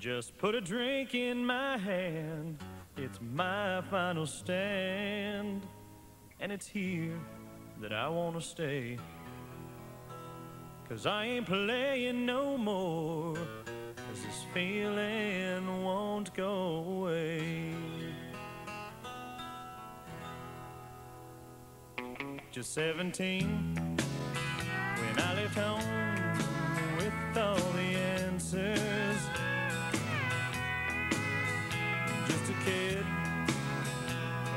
Just put a drink in my hand. It's my final stand. And it's here that I wanna stay. 'Cause I ain't playing no more. 'Cause this feeling won't go away. Just 17 when I left home with all the answers. Just a kid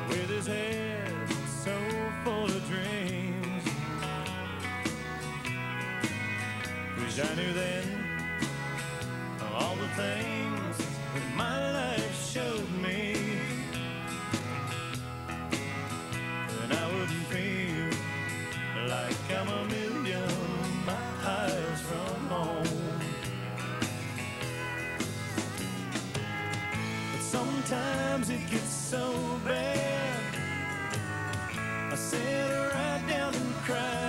with his head so full of dreams. Wish I knew then all the things that my life showed me, and I wouldn't feel like I'm a million miles from home. But sometimes it gets so bad I sit right down and cry.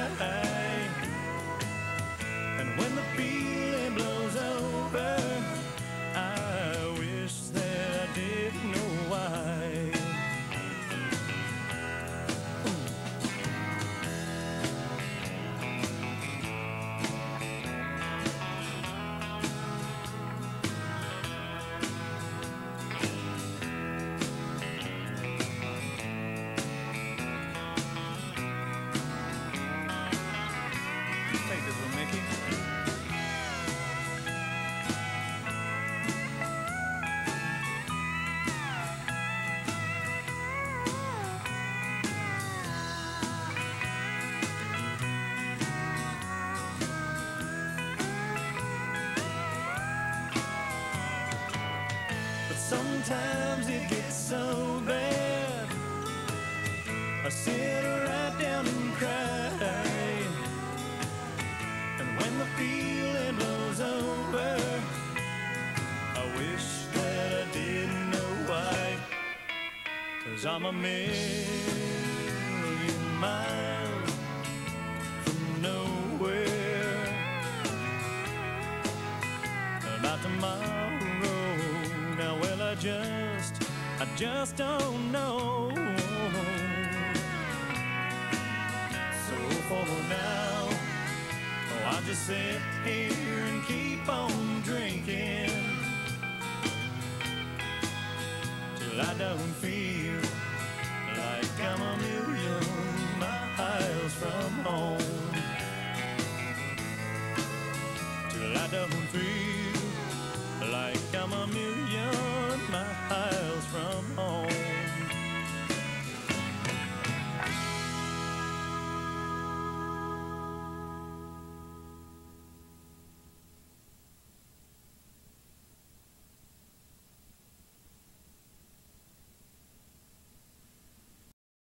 And when the feeling blows over, I wish that I did know why. Sometimes it gets so bad I sit right down and cry. And when the feeling blows over, I wish that I didn't know why. 'Cause I'm a million miles from nowhere. About tomorrow, now, well, I just don't know. So for now, oh, I'll just sit here and keep on drinking till I don't feel like I'm a million miles from home. Till I don't feel